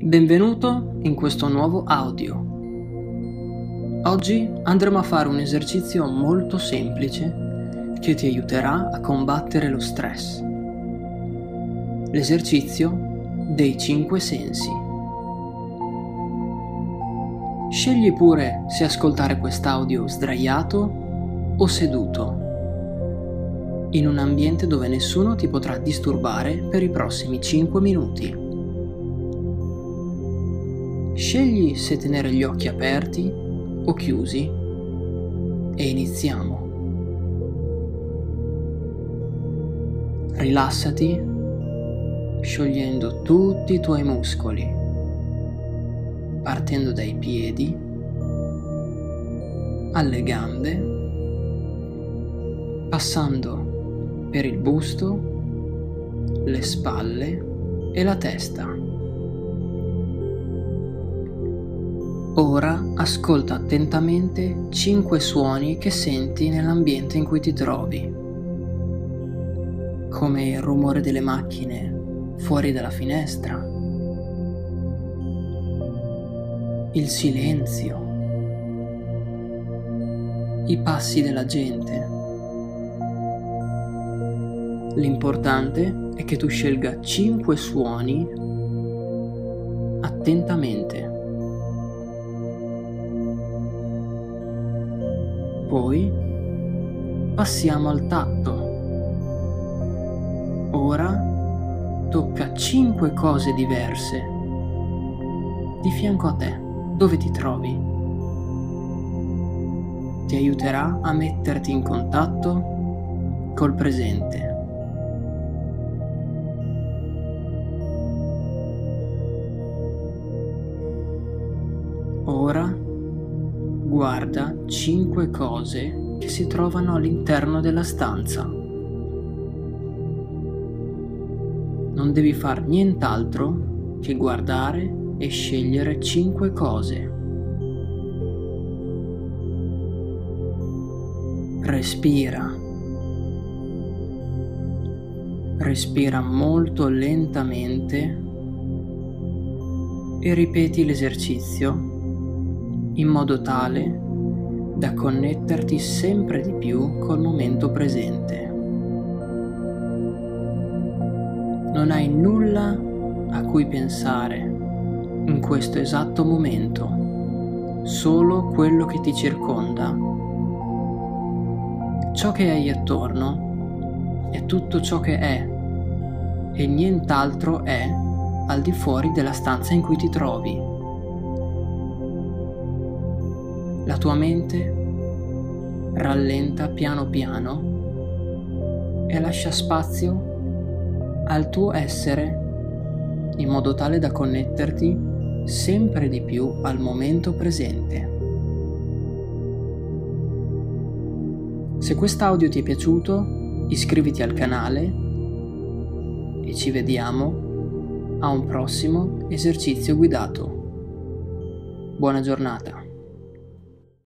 Benvenuto in questo nuovo audio. Oggi andremo a fare un esercizio molto semplice che ti aiuterà a combattere lo stress. L'esercizio dei 5 sensi. Scegli pure se ascoltare quest'audio sdraiato o seduto, in un ambiente dove nessuno ti potrà disturbare per i prossimi 5 minuti. Scegli se tenere gli occhi aperti o chiusi e iniziamo. Rilassati, sciogliendo tutti i tuoi muscoli, partendo dai piedi, alle gambe, passando per il busto, le spalle e la testa. Ora ascolta attentamente 5 suoni che senti nell'ambiente in cui ti trovi, come il rumore delle macchine fuori dalla finestra, il silenzio, i passi della gente. L'importante è che tu scelga 5 suoni attentamente. Poi passiamo al tatto. Ora tocca 5 cose diverse di fianco a te, dove ti trovi. Ti aiuterà a metterti in contatto col presente. Ora guarda 5 cose che si trovano all'interno della stanza. Non devi far nient'altro che guardare e scegliere 5 cose. Respira. Respira molto lentamente e ripeti l'esercizio in modo tale da connetterti sempre di più col momento presente. Non hai nulla a cui pensare in questo esatto momento, solo quello che ti circonda. Ciò che hai attorno è tutto ciò che è e nient'altro è al di fuori della stanza in cui ti trovi. La tua mente rallenta piano piano e lascia spazio al tuo essere in modo tale da connetterti sempre di più al momento presente. Se quest'audio ti è piaciuto, iscriviti al canale e ci vediamo a un prossimo esercizio guidato. Buona giornata.